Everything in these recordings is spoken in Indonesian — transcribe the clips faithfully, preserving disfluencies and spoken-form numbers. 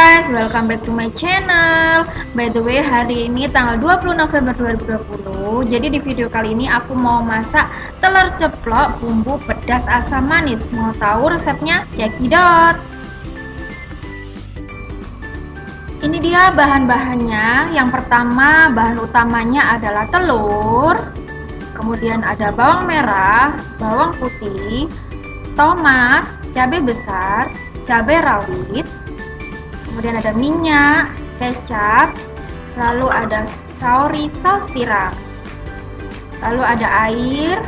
guys, welcome back to my channel. By the way, hari ini tanggal dua puluh November dua ribu dua puluh. Jadi di video kali ini aku mau masak telur ceplok bumbu pedas asam manis. Mau tahu resepnya? Cekidot. Ini dia bahan-bahannya. Yang pertama, bahan utamanya adalah telur. Kemudian ada bawang merah, bawang putih, tomat, cabai besar, cabai rawit, kemudian ada minyak, kecap, lalu ada saori saus tiram, lalu ada air,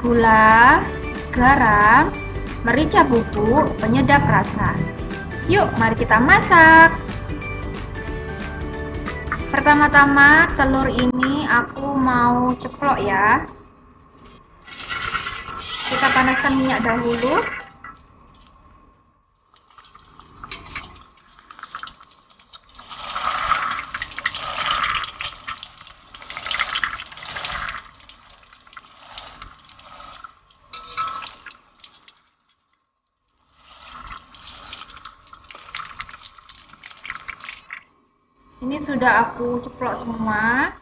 gula, garam, merica bubuk, penyedap rasa. Yuk, mari kita masak. Pertama-tama telur ini aku mau ceplok ya. Kita panaskan minyak dahulu. Ini sudah aku ceplok semua.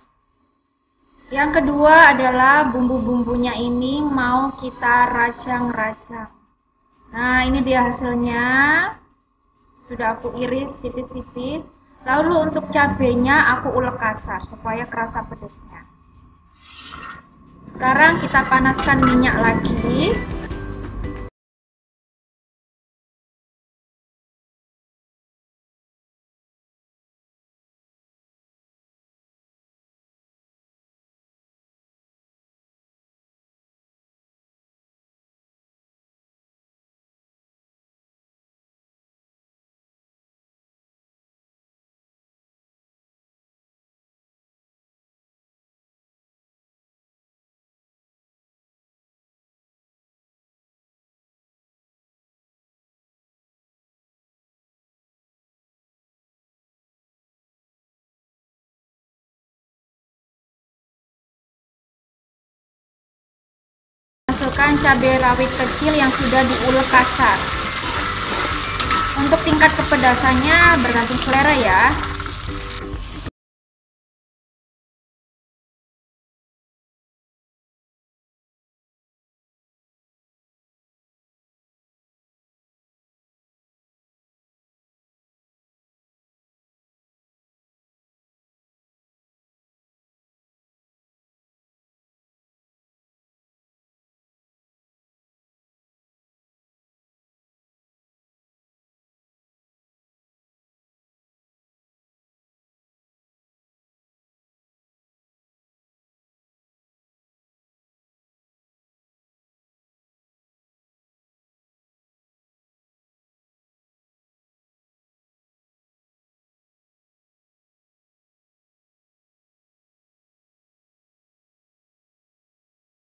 Yang kedua adalah bumbu-bumbunya ini mau kita rajang-rajang. Nah, ini dia hasilnya. Sudah aku iris tipis-tipis. Lalu untuk cabenya aku ulek kasar supaya kerasa pedasnya. Sekarang kita panaskan minyak lagi. Masukkan cabai rawit kecil yang sudah diulek kasar. Untuk tingkat kepedasannya bergantung selera ya.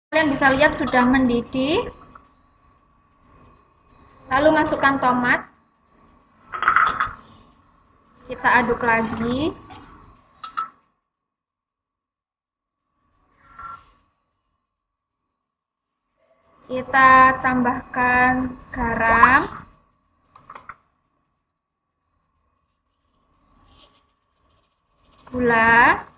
Kalian bisa lihat sudah mendidih. Lalu masukkan tomat. Kita aduk lagi. Kita tambahkan garam. Gula.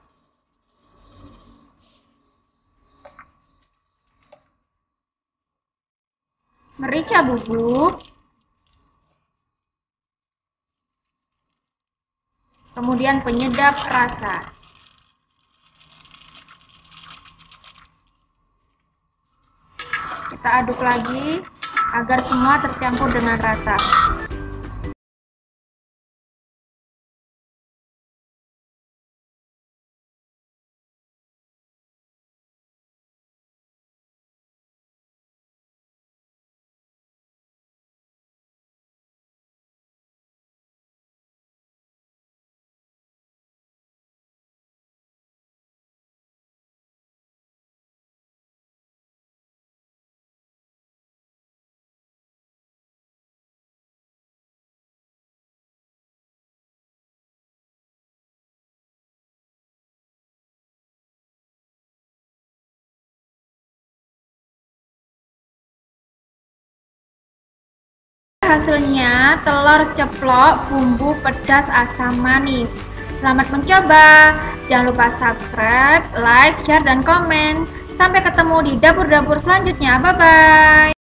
Merica bubuk, kemudian penyedap rasa. Kita aduk lagi agar semua tercampur dengan rata. hasilnya telur ceplok bumbu pedas asam manis. Selamat mencoba. Jangan lupa subscribe, like, share, dan komen. Sampai ketemu di dapur-dapur selanjutnya. Bye-bye.